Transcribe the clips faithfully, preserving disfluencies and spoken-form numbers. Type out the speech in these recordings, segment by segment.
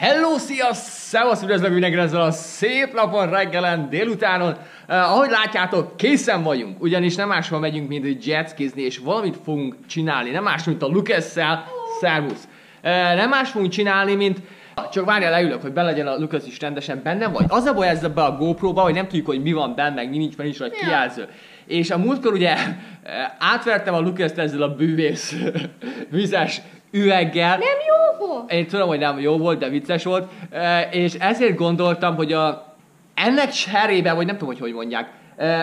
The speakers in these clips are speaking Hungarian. Hello, sziaszt! Szevasz, üdvözlök mindenkire ezzel a szép napon, reggelen, délutánon. Uh, ahogy látjátok, készen vagyunk, ugyanis nem máshol megyünk, mint jetskizni, és valamit fogunk csinálni. Nem más, mint a Lucas-szel. Szervusz! Uh, nem más fogunk csinálni, mint... Csak várjál, leülök, hogy belegyen a Lucas is rendesen benne vagy. Az a baj ezzel be a GoPro-ba, hogy nem tudjuk, hogy mi van benne, meg mi nincs, mert nincs rajta kijelző. És a múltkor ugye átvertem a Lucas-t ezzel a bűvész vizes üveggel. Nem jó volt! Én tudom, hogy nem jó volt, de vicces volt. És ezért gondoltam, hogy a, ennek cserébe, vagy nem tudom, hogy hogy mondják,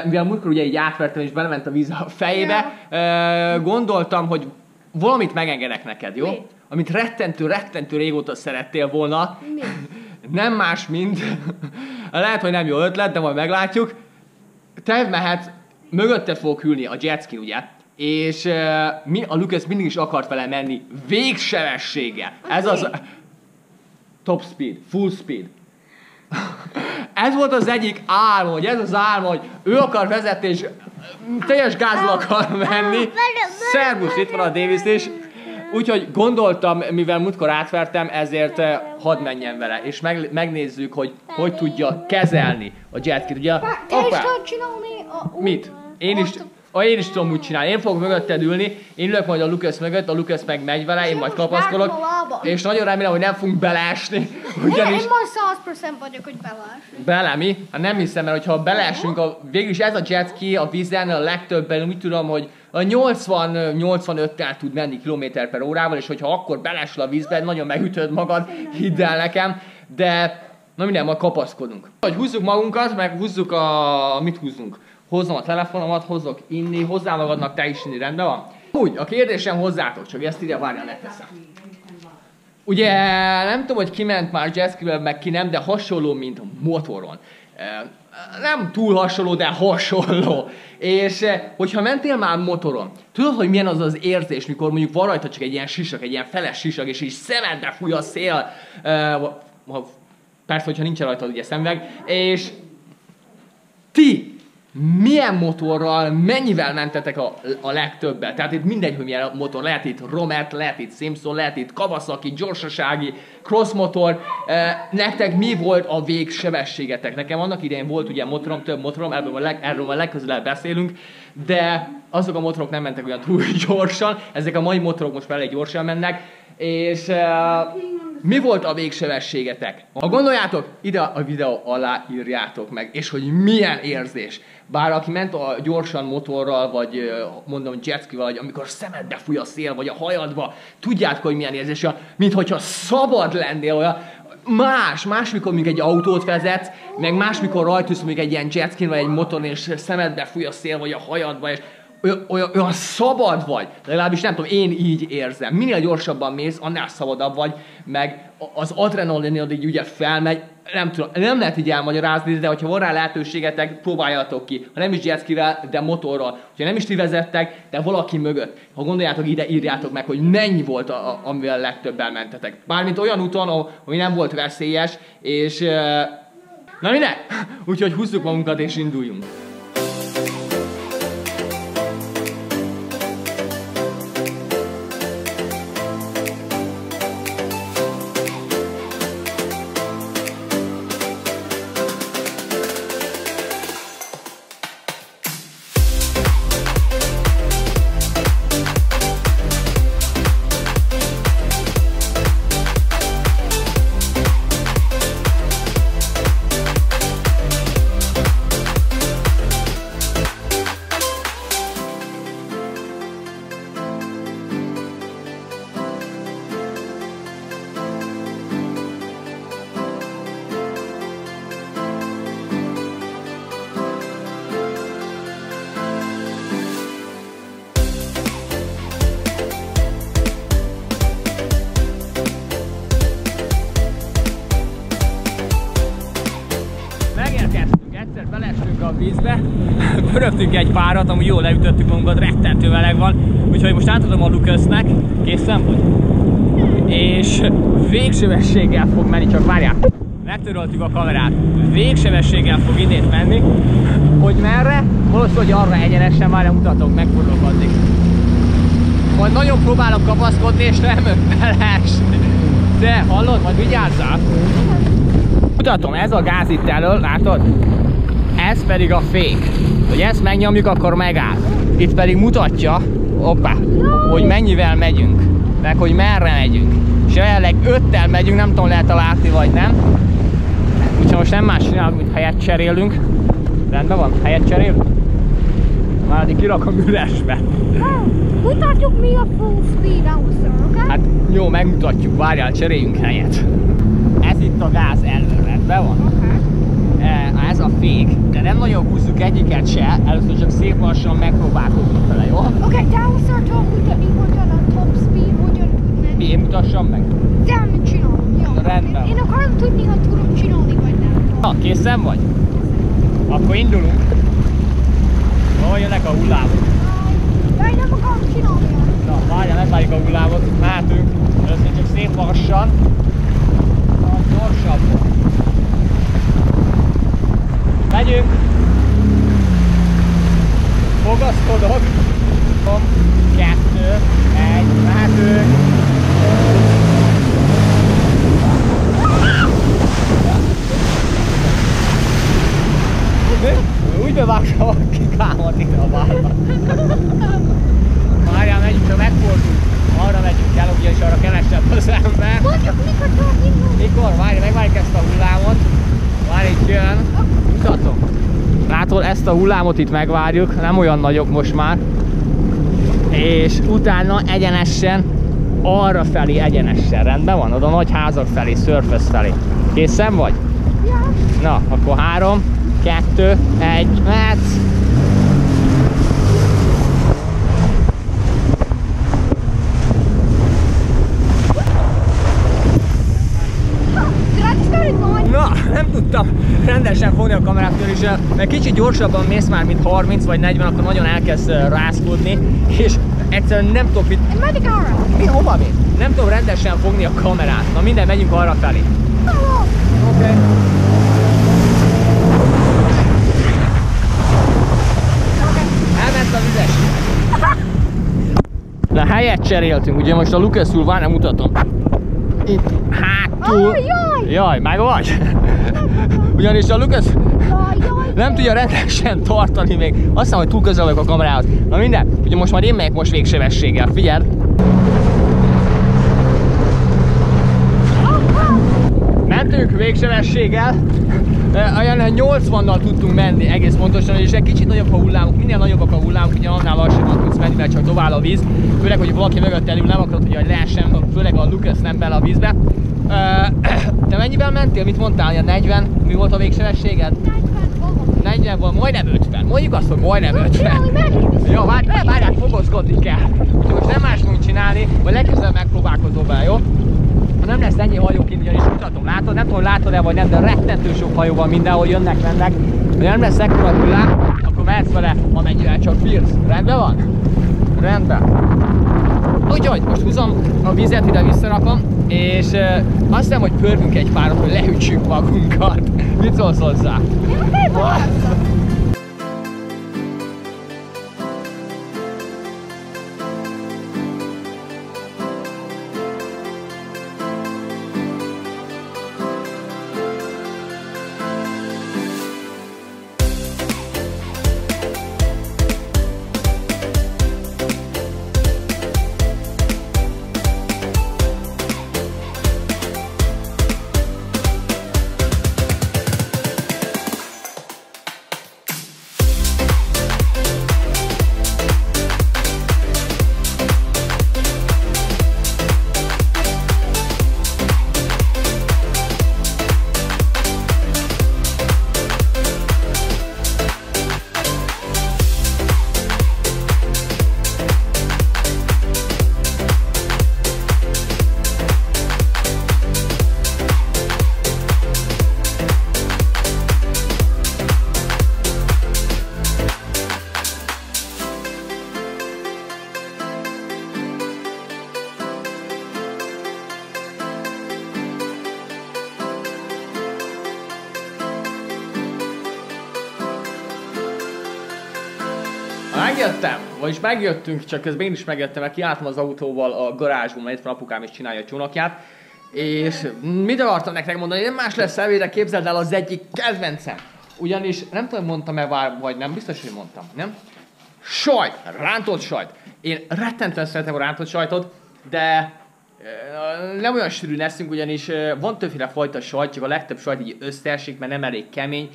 mivel múltkor ugye így átvertem és belement a víz a fejébe, ja. Gondoltam, hogy valamit megengedek neked, jó? Mi? Amit rettentő, rettentő régóta szerettél volna. Mi? Nem más, mint... Lehet, hogy nem jó ötlet, de majd meglátjuk. Te mehetsz, mögötte fog hűlni a jetski, ugye? És uh, mi, a Lucas mindig is akart vele menni végsebességgel. Okay. Ez az... Top speed, full speed. Ez volt az egyik álma, hogy ez az álma, hogy ő akar vezetni, és teljes gázba akar menni. Szervusz, itt van a Davies is. Úgyhogy gondoltam, mivel múltkor átvertem, ezért uh, hadd menjen vele. És meg, megnézzük, hogy hogy tudja kezelni a jetkit. Ugye, opa! Mit? Én is... Ha én is tudom úgy csinálni, én fogok mögötted ülni, én ülök majd a Lucas mögött, a Lucas meg megy vele, én majd kapaszkolok, és nagyon remélem, hogy nem fogunk beleesni, ugyanis... Én most száz százalék vagyok, hogy beleesünk. Bele, mi? Hát nem hiszem, mert ha beleesünk, a... végülis ez a jetski a vízen a legtöbben, úgy tudom, hogy a nyolcvan-nyolcvanöttel tud menni kilométer per órával, és hogyha akkor beleesel a vízben, nagyon megütöd magad, hidd el nekem, de... Na minden, majd kapaszkodunk. Hogy húzzuk magunkat, meg húzzuk a... mit húzzunk? Hozzam a telefonomat, hozzok inni, hozzá magadnak te is inni, rendben van? Úgy, a kérdésem hozzátok, csak ezt ide várjál, leteszem. Ugye nem tudom, hogy ki ment már jetskivel, meg ki nem, de hasonló, mint a motoron. Nem túl hasonló, de hasonló. És hogyha mentél már motoron, tudod, hogy milyen az az érzés, mikor mondjuk van rajta csak egy ilyen sisak, egy ilyen feles sisak, és így szemedbe fúj a szél. Persze, hogyha nincs rajta ugye szemüveg, és ti milyen motorral, mennyivel mentetek a, a legtöbbet? Tehát itt mindegy, hogy milyen motor, lehet itt Romet, lehet itt Simpson, lehet itt Kawasaki, gyorsasági, cross motor. E, nektek mi volt a végsebességetek? Nekem annak idején volt ugye motorom, több motorom, erről a, leg, erről a legközelebb beszélünk, de azok a motorok nem mentek olyan túl gyorsan, ezek a mai motorok most már elég gyorsan mennek, és... E, mi volt a végsebességetek? Ha gondoljátok, ide a videó alá írjátok meg, és hogy milyen érzés. Bár aki ment a gyorsan motorral, vagy mondom jetskivel, vagy amikor szemedbe fúj a szél, vagy a hajadba, tudjátok, hogy milyen érzés, mint hogyha szabad lennél olyan. Más, más, mikor még egy autót vezetsz, meg más, mikor rajtulsz még egy ilyen jetskin, vagy egy motor, és szemedbe fúj a szél, vagy a hajadba, és Olyan, olyan, olyan szabad vagy, legalábbis nem tudom, én így érzem. Minél gyorsabban mész, annál szabadabb vagy, meg az adrenalinod így ugye felmegy, nem tudom, nem lehet így elmagyarázni, de hogyha van rá lehetőségetek, próbáljátok ki. Ha nem is jetskivel, de motorral. Ha nem is ti vezettek, de valaki mögött. Ha gondoljátok, ide írjátok meg, hogy mennyi volt, a, a, amivel legtöbben mentetek. Bármint olyan úton, ami nem volt veszélyes, és... E... Na minden? Úgyhogy húzzuk magunkat és induljunk. Vízbe, pörögtünk egy párat, amúgy jól leütöttük magunkat, rettentő meleg van, úgyhogy most átadom a Lucasnek, készen vagy? És végsebességgel fog menni, csak várjál, megtöröltük a kamerát, végsebességgel fog idét menni, hogy merre, valószínűleg arra egyenesen, már nem mutatok, megfordulok addig. Majd nagyon próbálok kapaszkodni, és nem beleesni. De hallod, majd vigyázzál! Mutatom, ez a gáz itt elől, látod? Ez pedig a fék. Hogy ezt megnyomjuk, akkor megáll. Itt pedig mutatja, hoppá, hogy mennyivel megyünk, meg hogy merre megyünk. És jelenleg öttel megyünk, nem tudom, lehet-e látni vagy nem. Úgyhogy most nem más csinálunk, mint helyet cserélünk. Rendben van? Helyet cserélünk? Már addig kirakom üresbe. Mutatjuk mi a full speed először, oké? Hát jó, megmutatjuk, várjál, cseréljünk helyet. Ez itt a gáz elő, rendben van? Okay. Ez a fék, de nem nagyon húzzuk egyiket se, először csak szép lassan megpróbálkozunk vele, jó? Oké, okay, de először csak mutatni, hogyan a top speed, hogyan tudnánk. Én mutassam meg? De amit csinálom, jó. Rendben. Én akarom tudni, ha tudom csinálni vagy nem. Na, készen vagy? Készen. Akkor indulunk. Ahol jönnek a hullámok. Jaj, nem akarom csinálni. Na, várjál, megvárjuk a hullámot, mehetünk. Először csak szép lassan. Na, gyorsabban. Megyünk. Fogaszkodok. Kettő, egy, mehetünk. Úgy bevágtam, hogy kikámad ide a vállalat. Várjál, megyünk, ha megfordulunk. Arra megyünk el, ugyanis arra kevesebb az ember. Mondjuk, mikor tudod? Mikor? Várj, megvárjuk ezt a hullámot. Várj, itt jön. Mutatom. Látod, ezt a hullámot itt megvárjuk. Nem olyan nagyok most már. És utána egyenesen, arra felé egyenesen. Rendben van? Oda nagy házak felé, Surface felé. Készen vagy? Ja. Na, akkor három. Kettő, egy, mert... Na, nem tudtam rendesen fogni a kamerát, és mert kicsit gyorsabban mész már, mint harminc vagy negyven, akkor nagyon elkezd rászkodni, és egyszerűen nem tudom mit... Mi, hova mész? Nem tudom rendesen fogni a kamerát. Na minden, megyünk arra felé. Oké. Okay. Na, helyet cseréltünk, ugye most a Lucas úr, várjál, mutatom. Itt hátul... Ah, jaj! Jaj, meg vagy? Ugyanis a Lucas nem tudja rendesen tartani még. Azt hiszem, hogy túl közel vagyok a kamerához. Na minden, ugye most már én megyek most végsebességgel, figyeld! Mentünk végsebességgel. Olyan nyolcvannal tudtunk menni egész pontosan, és egy kicsit nagyobb a hullámok, minél nagyobbak a hullámok, ugye annál lassabban tudsz menni, mert csak dobál a víz. Főleg, hogy valaki mögött elül, nem akarod, hogy leessen, főleg a Lucas nem bele a vízbe. Te mennyivel mentél? Mit mondtál? Ilyen negyven? Mi volt a végsebességed? negyven volt, majdnem ötven. Mondjuk azt, hogy majdnem ötven. Jó, várjál, várjál, fogozkodni kell. Úgyhogy most nem más fogunk csinálni, vagy legközelebb megpróbálkozol be, jó? Nem lesz ennyi hajóként, ugyanis mutatom, látod? Nem tudom, látod-e vagy nem, de rettentő sok hajóban mindenhol jönnek, mennek. Ha nem lesz ekkora hullám, akkor mehetsz vele, amennyivel csak bírsz. Rendben van? Rendben. Úgyhogy most húzom a vizet, ide visszarapom, és e, azt hiszem, hogy pörgünk egy párat, hogy leütsük magunkat. Mit szólsz hozzá? Megjöttem, vagyis megjöttünk, csak közben én is megjöttem, mert kiálltam az autóval a garázsból, mert itt van apukám és csinálja a csónakját. És mit akartam nektek mondani, nem más lesz elvére, képzeld el az egyik kedvencem. Ugyanis nem tudom, mondtam-e vár, vagy nem, biztos, hogy mondtam, nem? Sajt, rántott sajt. Én rettentően szeretem a rántott sajtot, de nem olyan sűrűn eszünk, ugyanis van többféle fajta sajt, csak a legtöbb sajt így összeesik, mert nem elég kemény.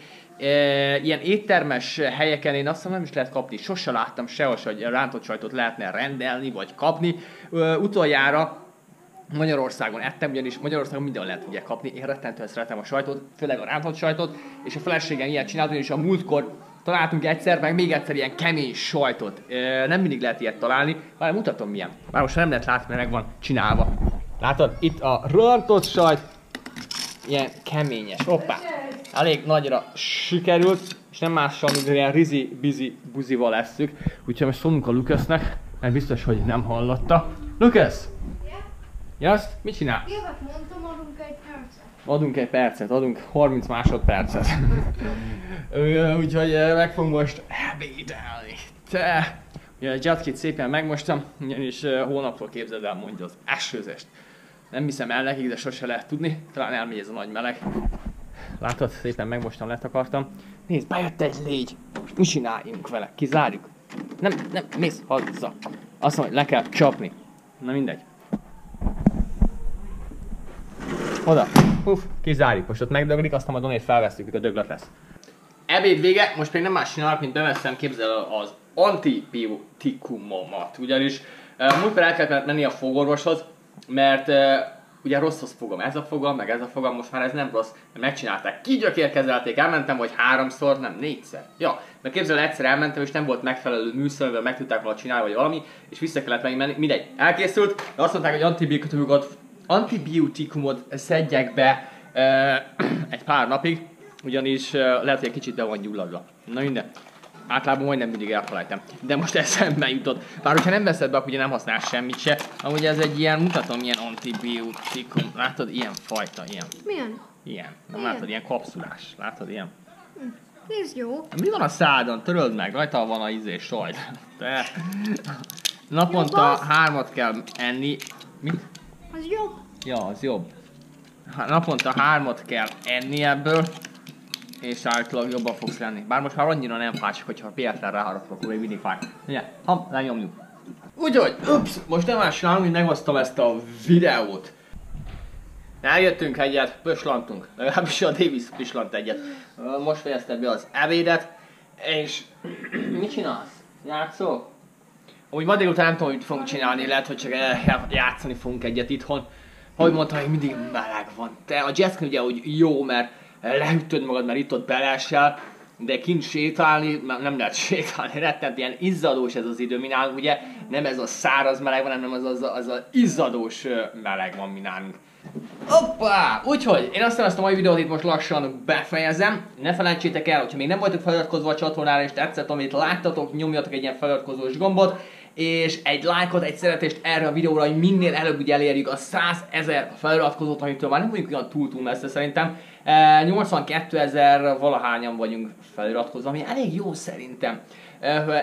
Ilyen éttermes helyeken én azt hiszem nem is lehet kapni, sose láttam sehol, hogy rántott sajtot lehetne rendelni, vagy kapni. Utoljára Magyarországon ettem, ugyanis Magyarországon mindenhol lehet ugye kapni. Én rettentően szeretem a sajtot, főleg a rántott sajtot, és a feleségem ilyet csináltam, és a múltkor találtunk egyszer, meg még egyszer ilyen kemény sajtot. Nem mindig lehet ilyet találni, már mutatom milyen. Már most nem lehet látni, mert meg van csinálva. Látod? Itt a rántott sajt, ilyen keményes. Hoppá! Elég nagyra sikerült, és nem mással, mint ilyen rizi, bizi, buzival leszük. Úgyhogy most szólunk a Lucasnek, mert biztos, hogy nem hallotta. Lucas! Ja, azt mit csinálsz? Jó, hát mondtam, adunk egy percet. Adunk egy percet, adunk harminc másodpercet. Úgyhogy meg fogunk most ebédelni. Te! Ugye a jatkit szépen megmostam, ugyanis hónapról képzeld el mondja az esőzést. Nem hiszem el nekik, de sose lehet tudni. Talán elmegy ez a nagy meleg. Látod, szépen megmostam, letakartam. Nézd, bejött egy légy. Most mi csináljunk vele? Kizárjuk? Nem, nem, mész haza. Azt mondom, hogy le kell csapni. Na mindegy. Oda, uff, kizárjuk, most ott megdöglik, aztán majd onnét felvesztük, hogy a döglet lesz. Ebéd vége, most még nem más csinálok, mint beveszem, képzel az antibiotikumomat. Ugyanis múltkor el kellett menni a fogorvoshoz, mert ugye rossz az fogam, ez a fogam, meg ez a fogam, most már ez nem rossz, mert megcsinálták. Kigyökérkezelték, elmentem, vagy háromszor, nem, négyszer. Ja, mert képzel egyszer elmentem, és nem volt megfelelő műszerben, meg tudták volna csinálni, vagy valami, és vissza kellett menni, mindegy, elkészült, de azt mondták, hogy antibiotikumokat antibiotikumot szedjek be e, egy pár napig, ugyanis e, lehet, hogy egy kicsit be van gyulladva. Na minden. Általában majdnem mindig elfelejtem. De most eszembe jutott. Bár hogyha nem veszed be, akkor ugye nem használsz semmit se. Amúgy ez egy ilyen, mutatom, ilyen antibiotikum. Látod? Ilyen fajta, ilyen. Milyen? Ilyen. Nem milyen? Látod? Ilyen kapszulás. Látod? Ilyen. Nézd jó. Mi van a szádon? Töröld meg. Rajta van a izé sajt. De. Naponta hármat kell enni. Mit? Az jobb. Ja, az jobb. Naponta hármat kell enni ebből, és általában jobban fogsz lenni. Bár most már annyira nem fájtsuk, hogyha péletlen ráharapok, akkor még mindig fáj. Ugye, ha, lenyomjuk. Úgyhogy, ups, most nem más csinálunk, hogy megosztom ezt a videót. Eljöttünk egyet, pöslantunk. Legalábbis a Davies pöslant egyet. Most fejezte be az ebédet, és mit csinálsz? Játszol? Úgy ma délután nem tudom, hogy fogunk csinálni, lehet, hogy csak játszani fogunk egyet itthon. Ahogy mondtam, még mindig meleg van. Te a jazzkin ugye úgy jó, mert leütöd magad, mert itt ott beleesel, de kint sétálni, nem lehet sétálni, rettentően ilyen izzadós ez az idő, mi nálunk ugye nem ez a száraz meleg van, hanem az az, az az izzadós meleg van mi nálunk. Hoppá! Úgyhogy én aztán ezt a mai videót itt most lassan befejezem. Ne felejtsétek el, hogyha még nem voltak feliratkozva a csatornára és tetszett, amit láttatok, nyomjatok egy ilyen feliratkozós gombot, és egy lájkot, egy szeretést erre a videóra, hogy minél előbb ugye elérjük a százezer feliratkozót, amitől már nem mondjuk olyan túl-túl messze szerintem. nyolcvankétezer valahányan vagyunk feliratkozva, ami elég jó szerintem.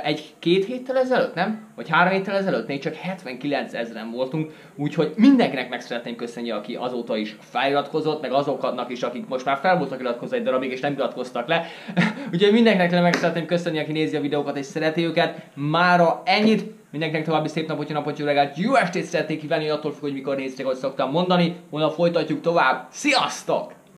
Egy-két héttel ezelőtt, nem? Vagy három héttel ezelőtt még csak hetvenkilencezren voltunk, úgyhogy mindenkinek meg szeretném köszönni, aki azóta is feliratkozott, meg azoknak is, akik most már fel voltak iratkozva egy darabig, és nem iratkoztak le. Úgyhogy mindenkinek meg szeretném köszönni, aki nézi a videókat és szereti őket. Mára ennyit. Mindenkinek további szép napot, jó napot, jó reggelt, jó estét szeretnék kívánni, attól függ, hogy mikor nézitek, ahogy szoktam mondani. Holnap folytatjuk tovább. Sziasztok!